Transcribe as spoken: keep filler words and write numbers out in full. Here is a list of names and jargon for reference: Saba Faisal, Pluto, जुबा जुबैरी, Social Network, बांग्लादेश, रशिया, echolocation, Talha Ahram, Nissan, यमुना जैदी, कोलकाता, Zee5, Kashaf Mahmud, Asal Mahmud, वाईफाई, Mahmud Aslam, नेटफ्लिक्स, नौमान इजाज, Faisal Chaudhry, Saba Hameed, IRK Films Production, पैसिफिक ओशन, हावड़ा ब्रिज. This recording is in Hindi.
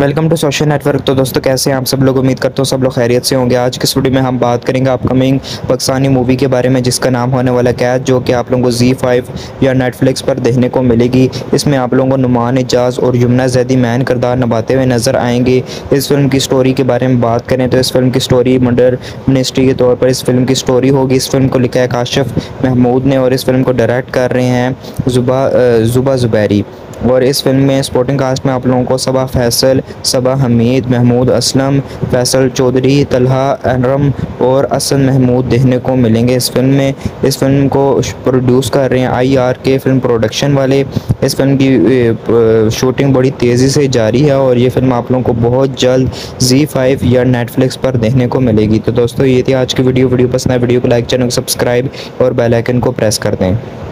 Welcome to social network. तो दोस्तों कैसे हैं आप सब लोग, उम्मीद करता हूँ सब लोग खैरियत से होंगे। आज के स्टूडियो में हम बात करेंगे अपकमिंग पाकिस्तानी मूवी के बारे में जिसका नाम होने वाला कैद, जो कि आप लोगों को ज़ी फाइव या नेटफ्लिक्स पर देखने को मिलेगी। इसमें आप लोगों को नौमान इजाज और यमुना जैदी मैन किरदार निभाते हुए नज़र आएंगे। इस फिल्म की स्टोरी के बारे में बात करें तो इस फिल्म की स्टोरी मर्डर मिस्ट्री के तौर पर इस फिल्म की स्टोरी होगी। इस फिल्म को लिखा है काशफ महमूद ने और इस फिल्म को डायरेक्ट कर रहे हैं जुबा जुबा जुबैरी। और इस फिल्म में सपोर्टिंग कास्ट में आप लोगों को सबा फैसल, सबा हमीद, महमूद असलम, फैसल चौधरी, तलहा अहरम और असल महमूद देखने को मिलेंगे इस फिल्म में। इस फिल्म को प्रोड्यूस कर रहे हैं आई आर के फिल्म प्रोडक्शन वाले। इस फिल्म की शूटिंग बड़ी तेज़ी से जारी है और ये फिल्म आप लोगों को बहुत जल्द ज़ी फाइव या नेटफ्लिक्स पर देखने को मिलेगी। तो दोस्तों ये थी आज की वीडियो। वीडियो पसंद है वीडियो को लाइक, चैनल को सब्सक्राइब और बेल आइकन को प्रेस कर दें।